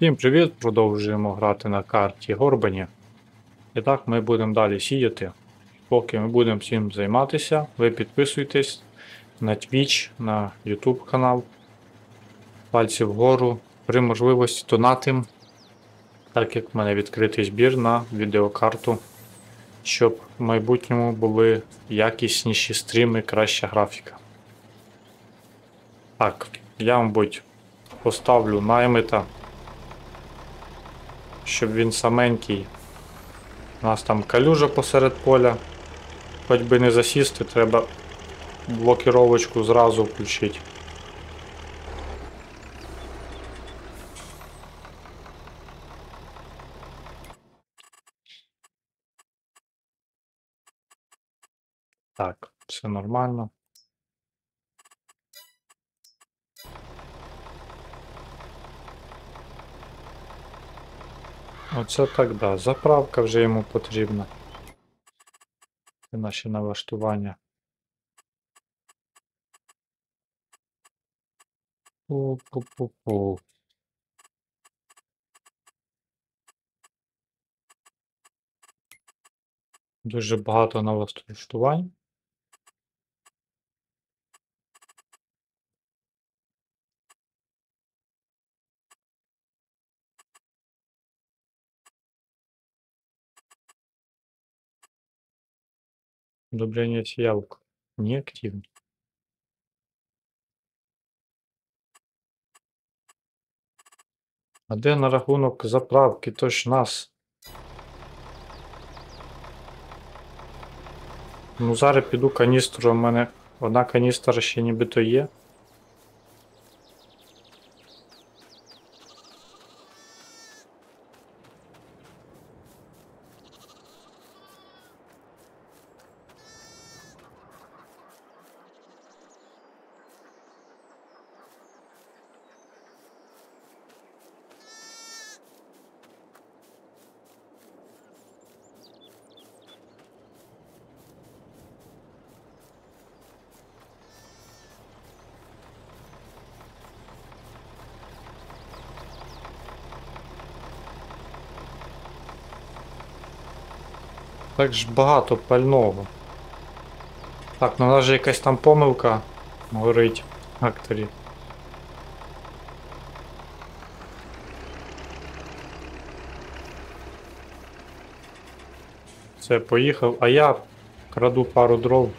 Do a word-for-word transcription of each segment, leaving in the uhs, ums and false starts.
Всім привіт! Продовжуємо грати на карті Горбані. І так ми будемо далі сіяти. Поки ми будемо всім займатися, ви підписуйтесь на Twitch, на YouTube канал. Пальці вгору. При можливості донатим, так як в мене відкритий збір на відеокарту, щоб в майбутньому були якісніші стріми, краща графіка. Так, я, мабуть, поставлю наймита, щоб він саменький. У нас там калюжа посеред поля. Хоч би не засісти, треба блокіровочку зразу включити. Так, все нормально. Оце так, да. Заправка вже йому потрібна. Це наші налаштування. Пу-пу-пу-пу. Дуже багато налаштувань. Удобрение сеялок не активно. А де на рахунок заправки, то ж нас? Ну зараз піду каністру, у мене одна каністра ще нібито є. Так ж багато пального. Так, ну у нас же якась там помилка горить в акторі. Все, поїхав. А я краду пару дров.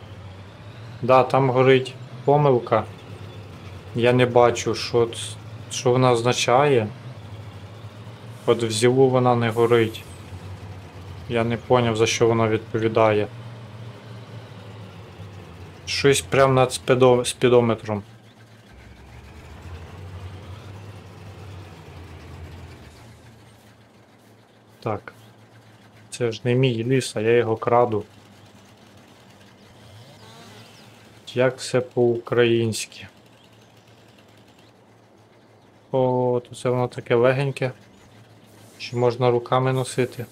Да, там горить помилка. Я не бачу, що, що вона означає. От в зілу вона не горить. Я не поняв, за що вона відповідає. Щось прямо над спідо... спідометром. Так. Це ж не мій ліс, а я його краду. Як все по-українськи. О, то це воно таке легеньке. Чи можна руками носити?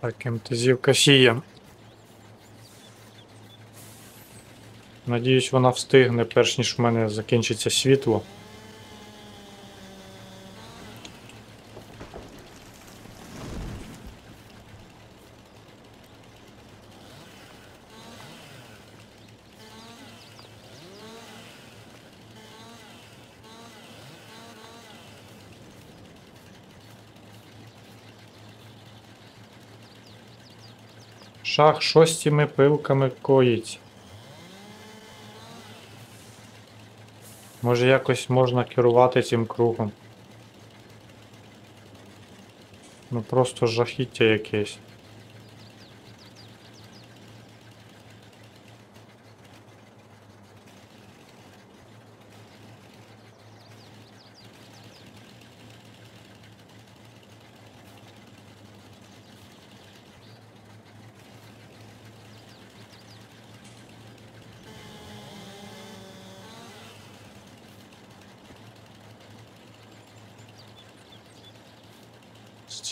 Так, МТЗівка сіє. Надіюсь, вона встигне, перш ніж в мене закінчиться світло. Шах, що з цими пилками коїть? Може якось можна керувати цим кругом? Ну просто жахіття якесь.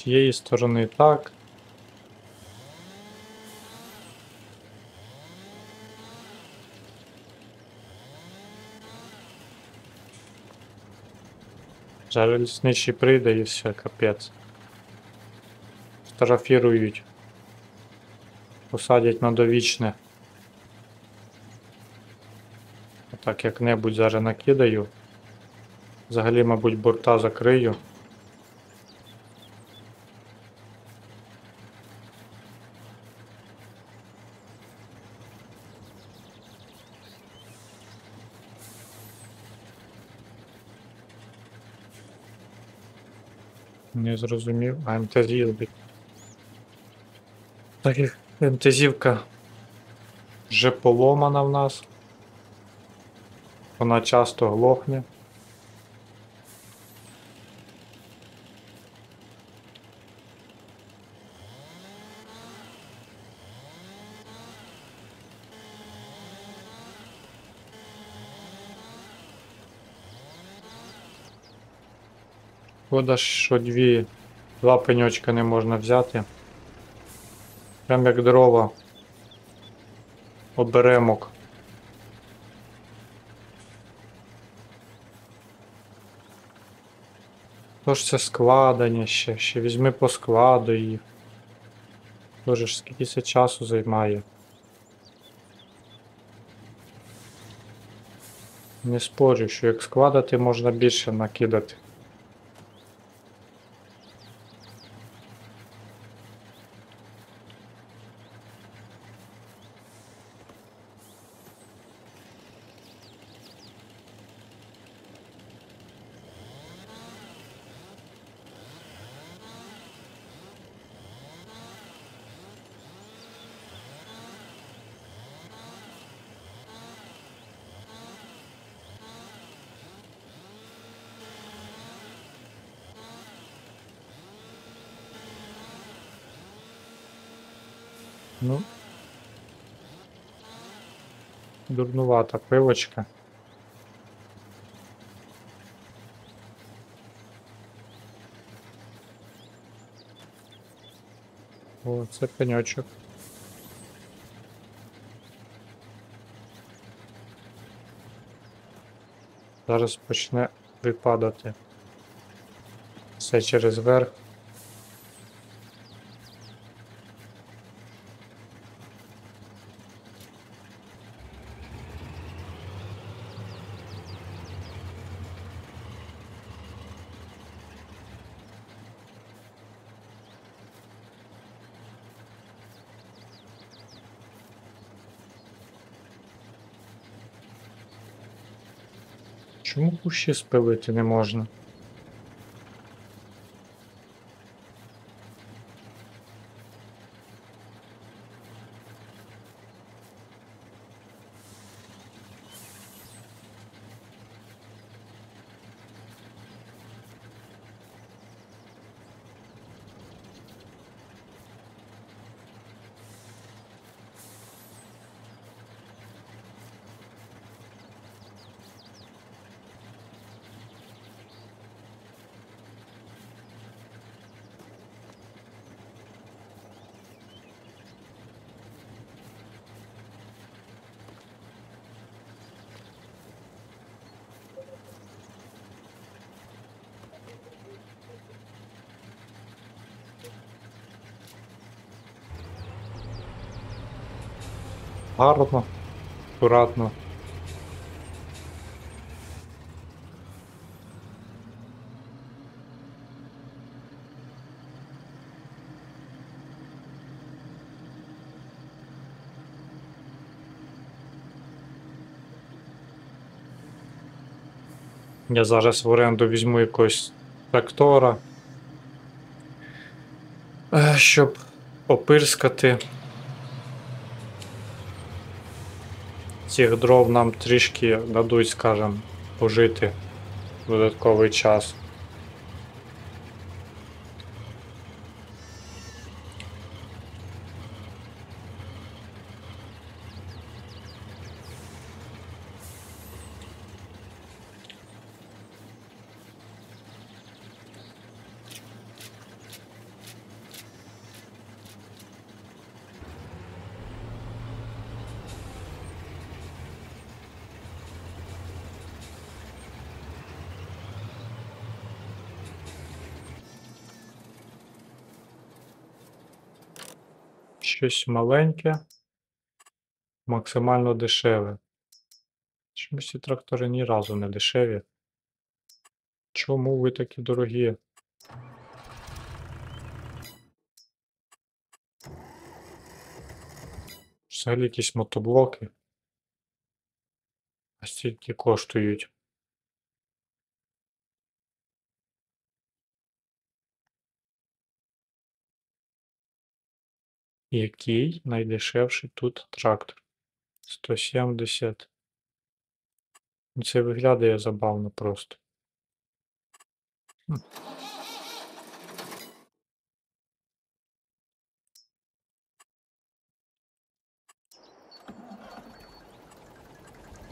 jej strony tak. Залізничий прийде і все, капець. Штрафірують. Посадять на довічне. Так як-небудь зараз накидаю. Взагалі, мабуть, борта закрию. Не зрозумів. А МТЗ їздить. Так як МТЗівка вже поломана в нас. Вона часто глохне. Шкода, що дві, два пеньочка не можна взяти. Прям як дрова. Оберемок. То ж це складання ще, ще візьми по складу їх. Боже ж, скільки це часу займає. Не спорю, що як складати, можна більше накидати. Ну, дурнувата пилочка. О, це пеньочок. Зараз почне випадати. Все через верх. Чому кущі спилити не можна? Гарно, акуратно. Я зараз в оренду візьму якогось трактора, щоб попирскати. Цих дров нам трішки дадуть, скажімо, пожити додатковий час. щось маленьке, максимально дешеве. Чомусь ці трактори ні разу не дешеві. Чому ви такі дорогі? Взагалі якісь мотоблоки. А стільки коштують. Який найдешевший тут трактор? сто сімдесят. Це виглядає забавно просто. Хм.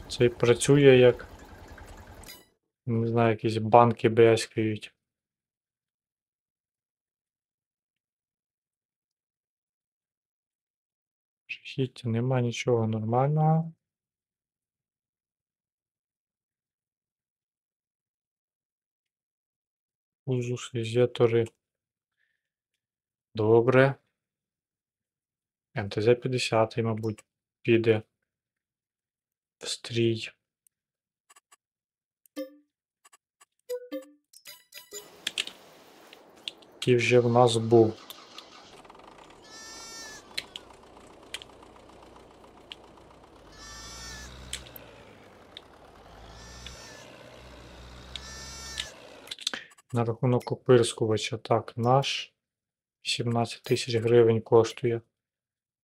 Це працює як, не знаю, якісь банки брязкають. Шахіття, нема нічого нормального. Узус, ізятори. Добре. МТЗ п'ятдесят, мабуть, піде в стрій. Який вже в нас був. На рахунок опирскувача, так, наш сімнадцять тисяч гривень коштує.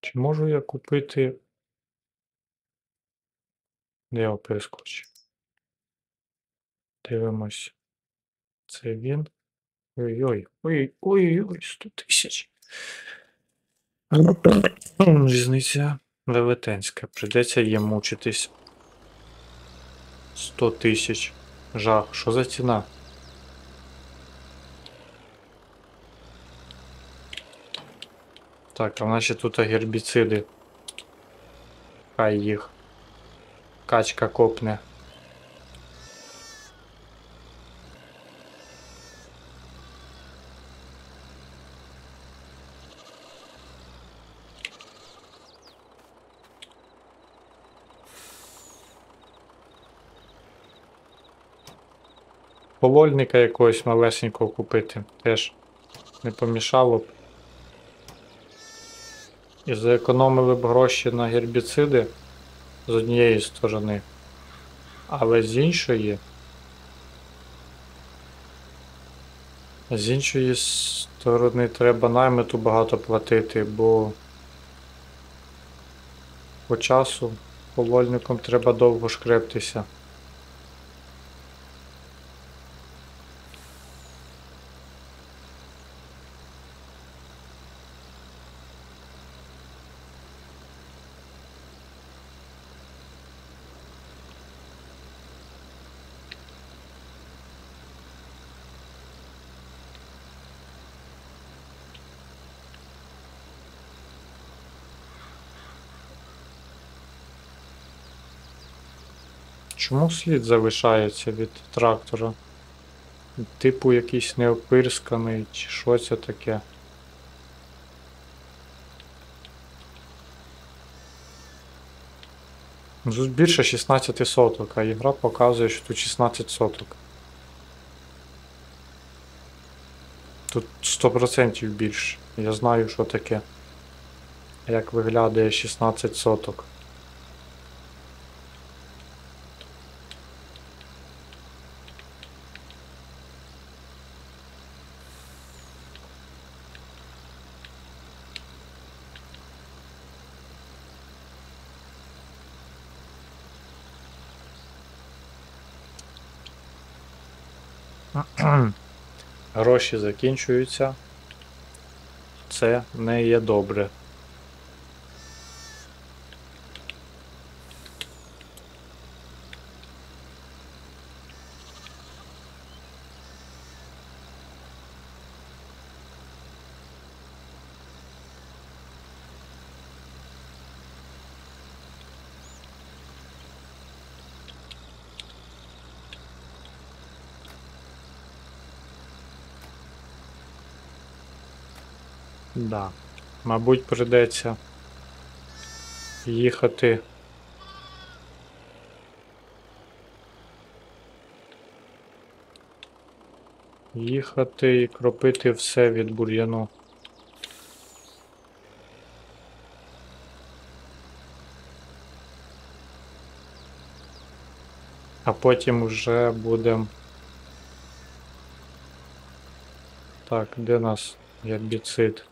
Чи можу я купити... Де опирскувач? Дивимось. Це він. Ой-ой, ой-ой-ой, сто тисяч. Різниця велетенська. Придеться їм мучитись. сто тисяч. Жах. Що за ціна? Так, а в нас ще тут гербіциди. Хай їх. Качка копне. Полольника якогось малесенького купити. Теж не помішало б. І заекономили б гроші на гербіциди з однієї сторони, але з іншої, з іншої сторони треба наймету багато платити, бо по часу полольником треба довго шкрептися. Чому слід залишається від трактора? Типу якийсь неопирсканий, чи що це таке? Тут більше шістнадцять соток, а ігра показує, що тут шістнадцять соток. Тут сто процентів більше. Я знаю, що таке. Як виглядає шістнадцять соток. Гроші закінчуються. Це не є добре. Да. Мабуть, прийдеться їхати їхати і кропити все від бур'яну. А потім вже будемо... Так, де нас гербіцид?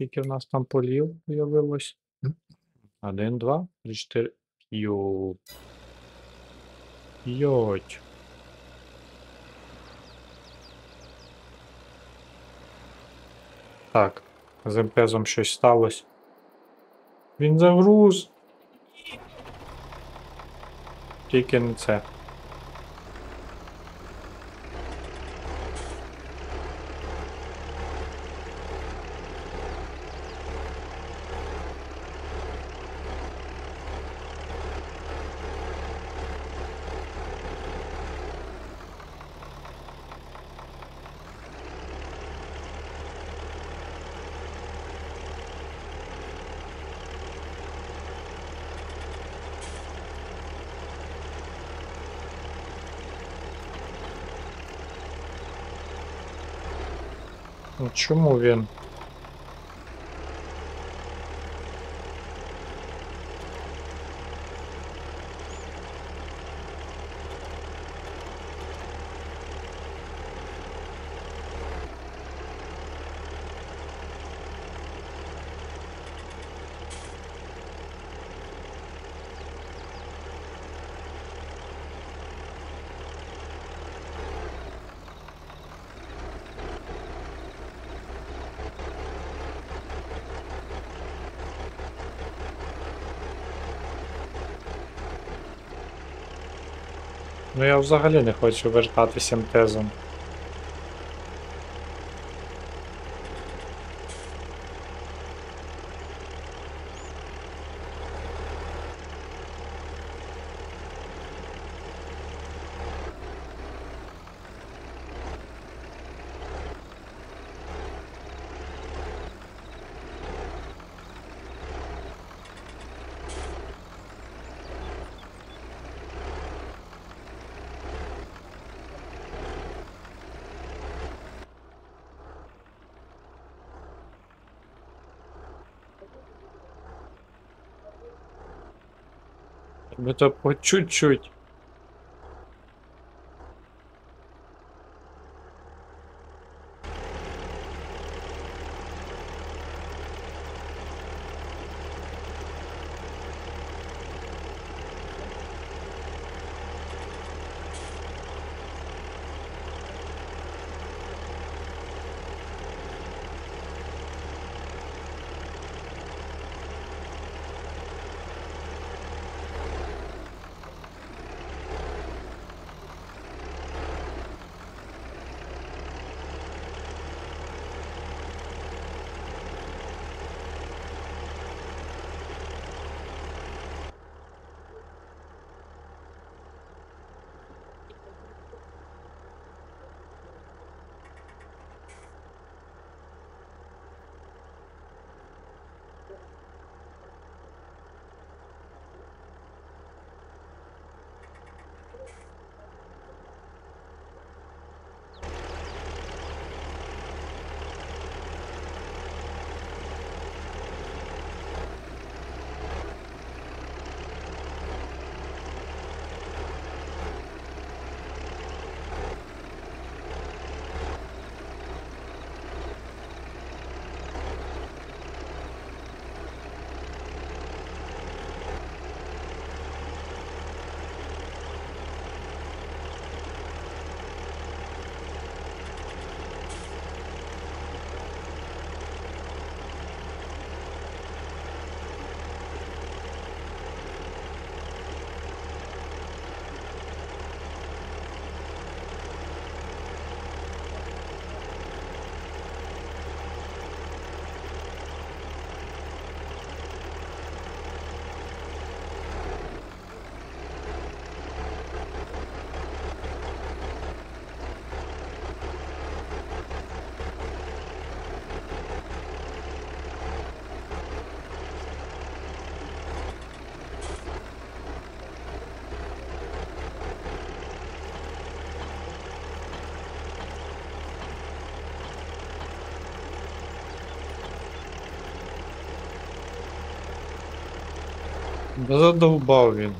Скільки в нас там полів з'явилось? Один, два, три, чотири. Йо. Йоть. Так, з МТЗом щось сталося. Він загруз. Тільки не це. Ну чому він? Ну я взагалі не хочу вертатися МТЗом. Это по чуть-чуть. Да задолбал, видно.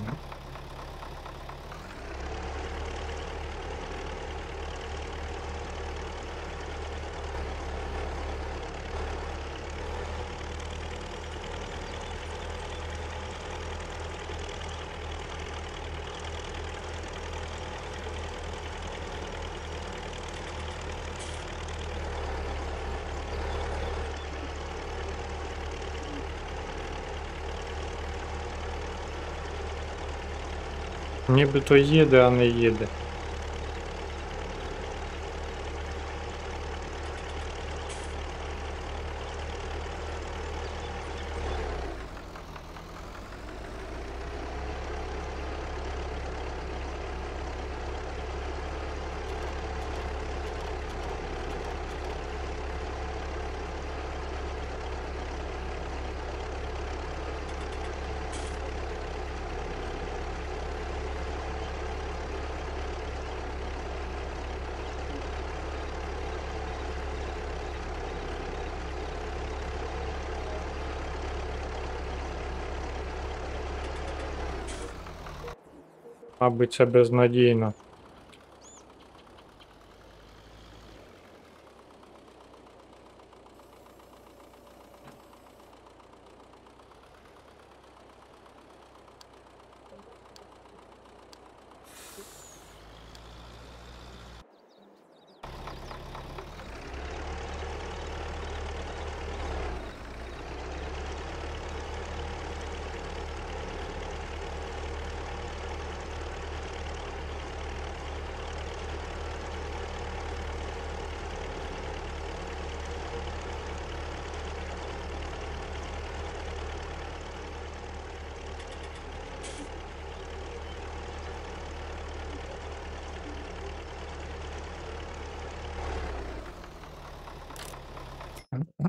Ніби то їде, а не їде. Мабуть, це безнадійно.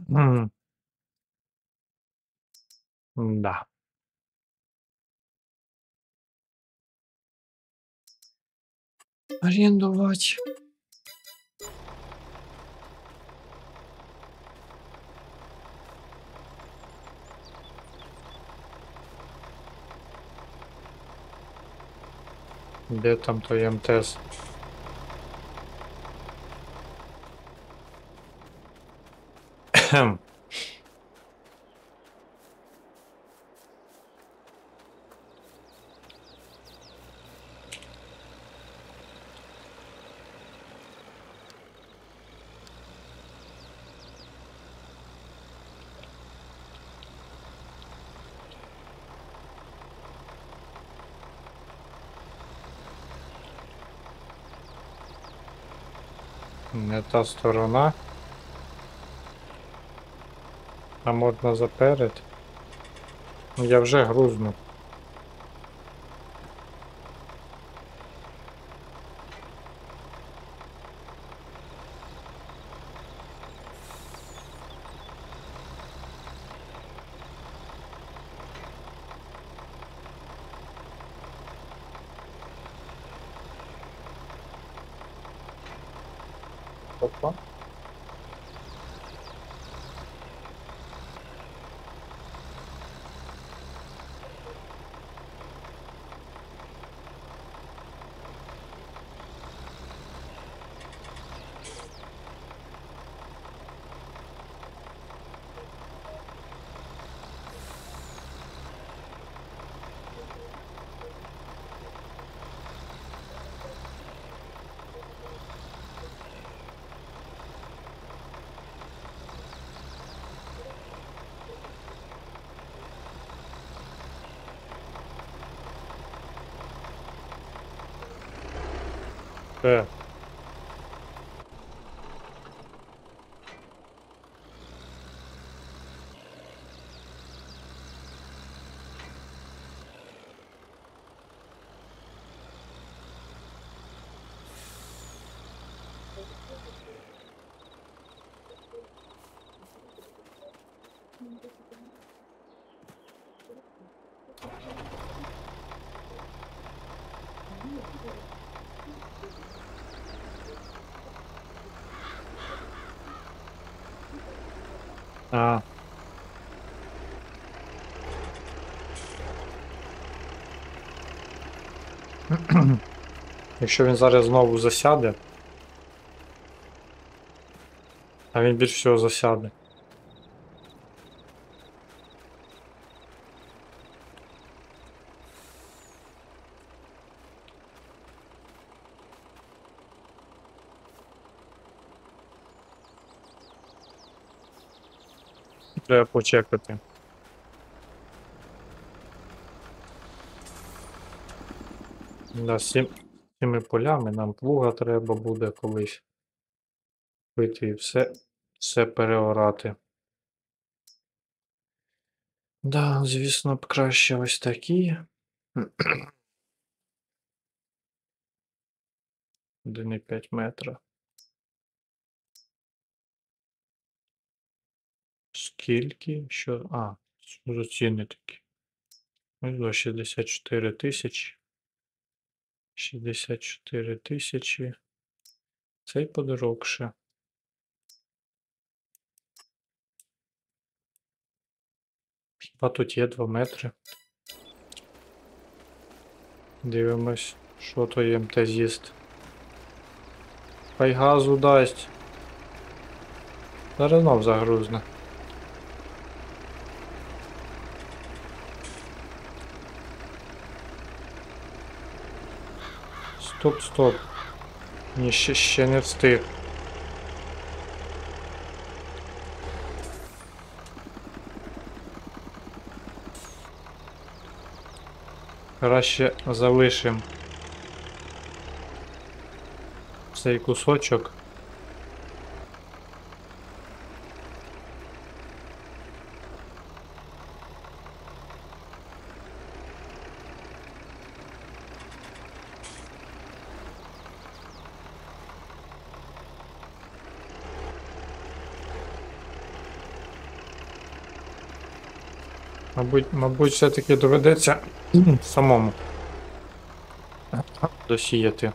Mm. Да. Арендовать. Где там твой МТЗ? Хм. Не та сторона. А можна заперед. Я вже грузну. Опа. Yeah. А. Якщо він зараз знову засяде, а він більш всього засяде. Треба почекати. Да, з цими полями нам плуга треба буде колись пити і все, все переорати. Да, звісно б краще ось такі. один і п'ять метра. Скільки? Що? А, за ціни такі. Ось до шістдесят чотири тисячі. шістдесят чотири тисячі. Цей подорожче. Хіба тут є два метри? Дивимось, що то є МТЗіст. Хай газу дасть. Зараз знов загрузне. Стоп, стоп. Ні, ще, ще не встиг. Краще залишимо цей кусочок. Мабуть, мабуть, все-таки доведеться самому досіяти.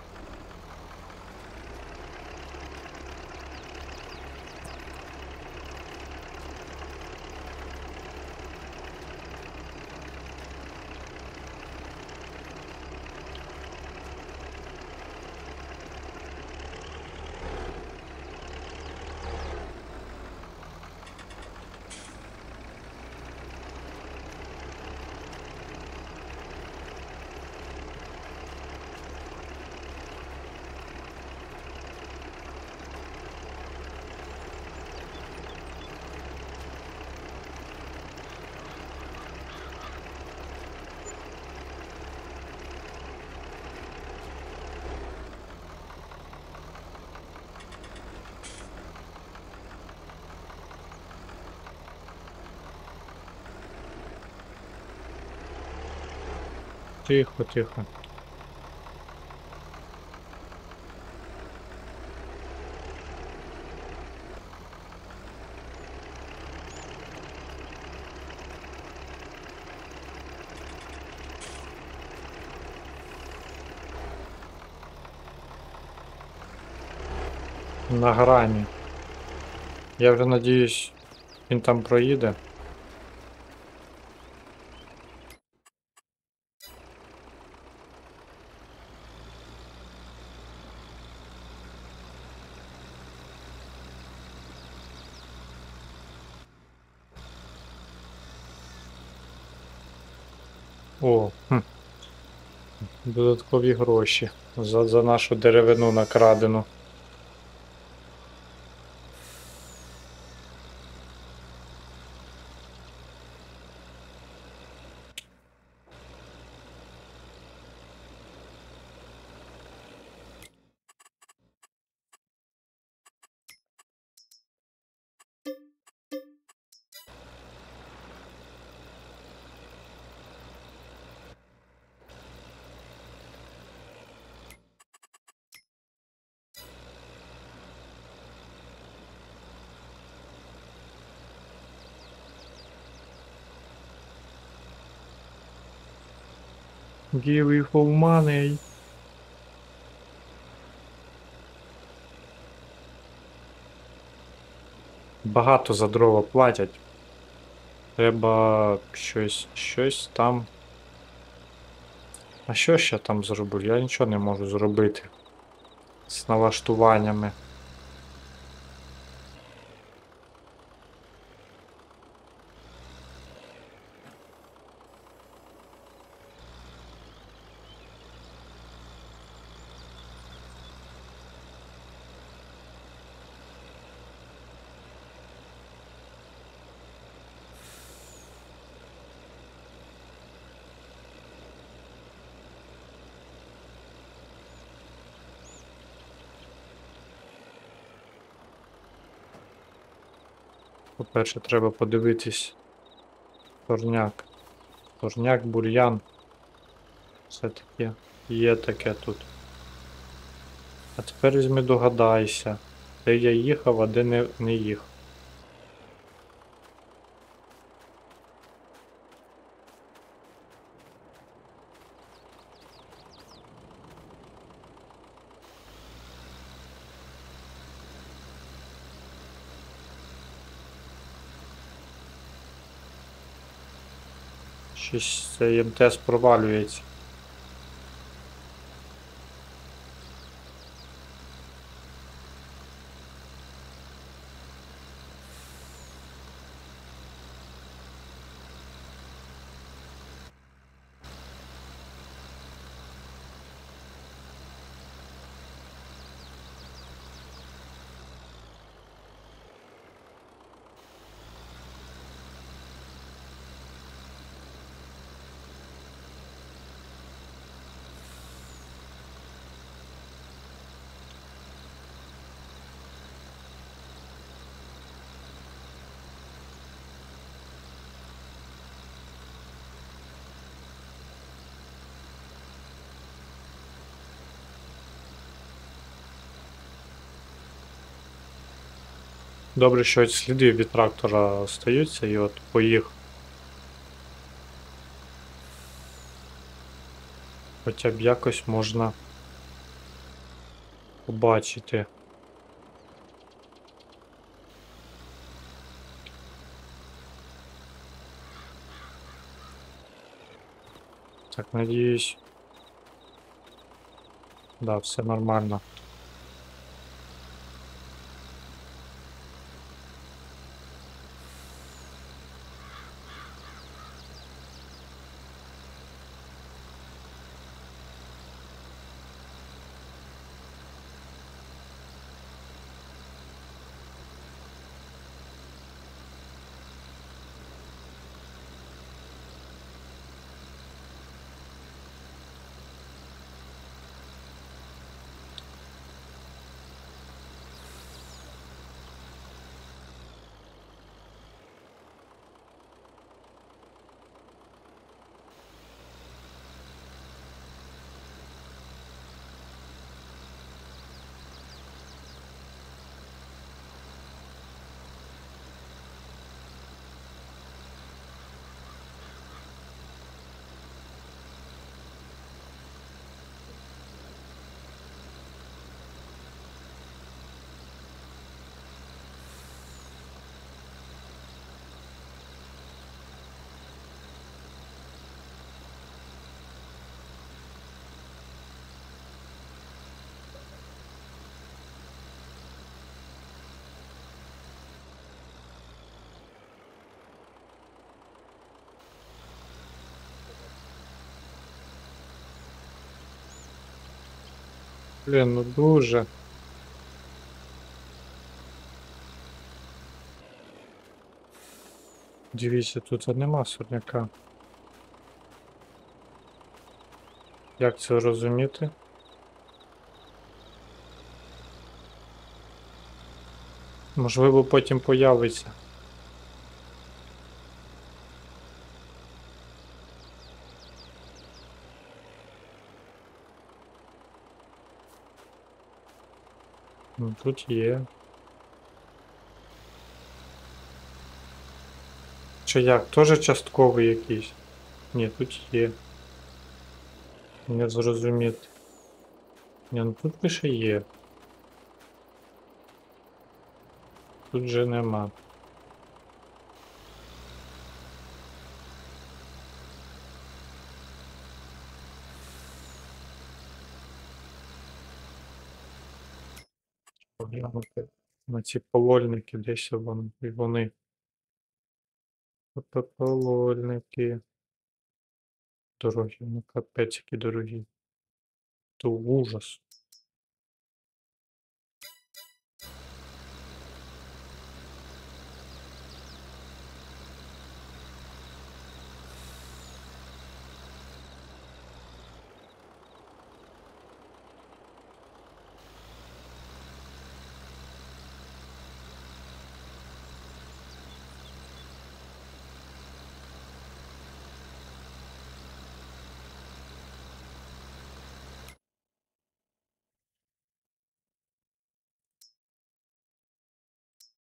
Тихо, тихо. На грані. Я вже надіюсь, він там проїде. О, хм. Додаткові гроші за, за нашу деревину накрадену. Give you all money. Багато за дрова платять. Треба щось, щось там А що ще там зробив? Я нічого не можу зробити з налаштуваннями. По-перше, треба подивитись торняк. Торняк, бур'ян. Все-таки є таке тут. А тепер візьми догадайся, де я їхав, а де не, не їхав. Щось цей МТЗ провалюється. Добре, що сліди від трактора остаються, і от поїх. Хоча б якось можна побачити. Так, надіюсь. Да, все нормально. Блін, ну дуже. Дивіться, тут нема сорняка. Як це розуміти? Можливо, потім появиться. Тут є. Чи як? Теж частковий якийсь? Ні, тут є. Не зрозуміти. Ні, ну тут лише є. Тут же нема. поглянути на ці полольники, десь вони, і вони. Полольники. Дорогі, ну капець, які дорогі. То ужас.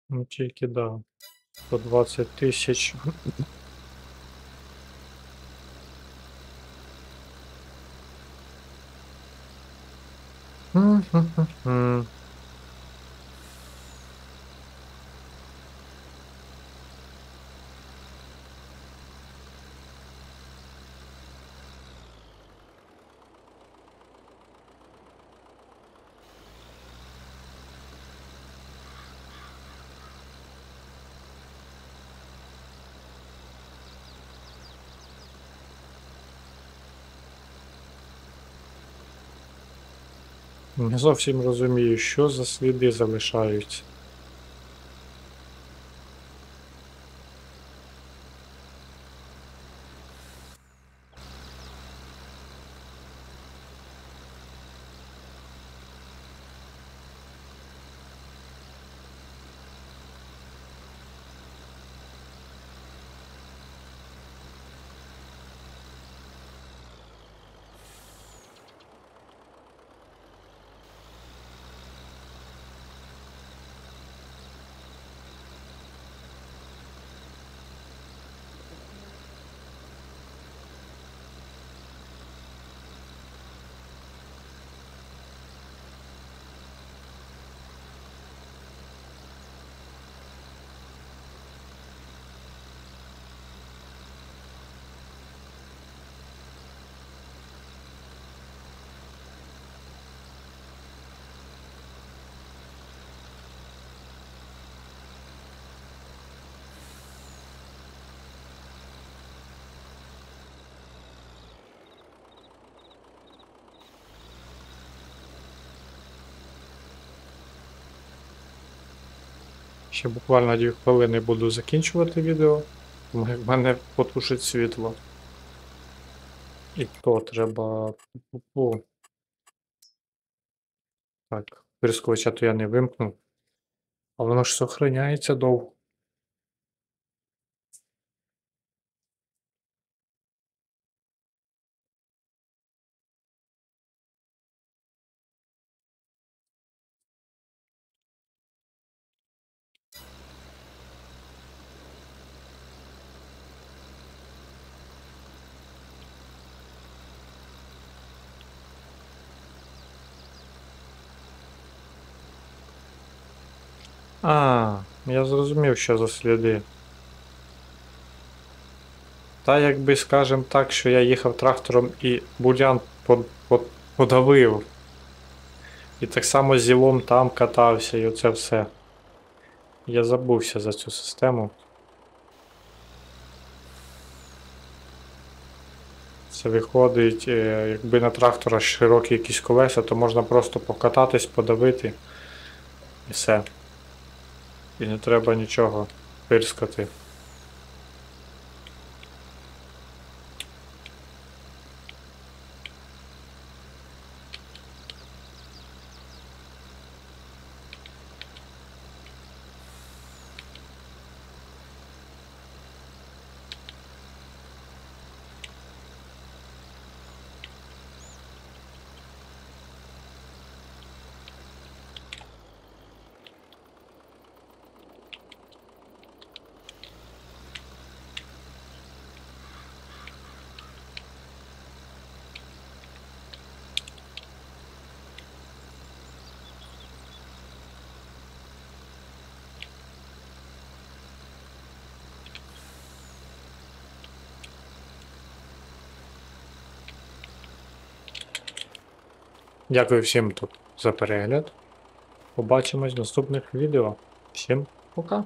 Ну тільки, да, по двадцять тисяч. Не зовсім розумію, що за сліди залишаються. Ще буквально дві хвилини буду закінчувати відео, тому як в мене потушить світло. І то треба... О. Так, прискоча то я не вимкнув. А воно ж зберігається довго. А, я зрозумів, що за сліди. Та якби, скажем так, що я їхав трактором і бур'ян подавив. І так само зілом там катався, і оце все. Я забувся за цю систему. Це виходить, якби на трактора широкі якісь колеса, то можна просто покататись, подавити і все. І не треба нічого пирскати. Дякую всім за перегляд. Побачимось в наступних відео. Всім пока!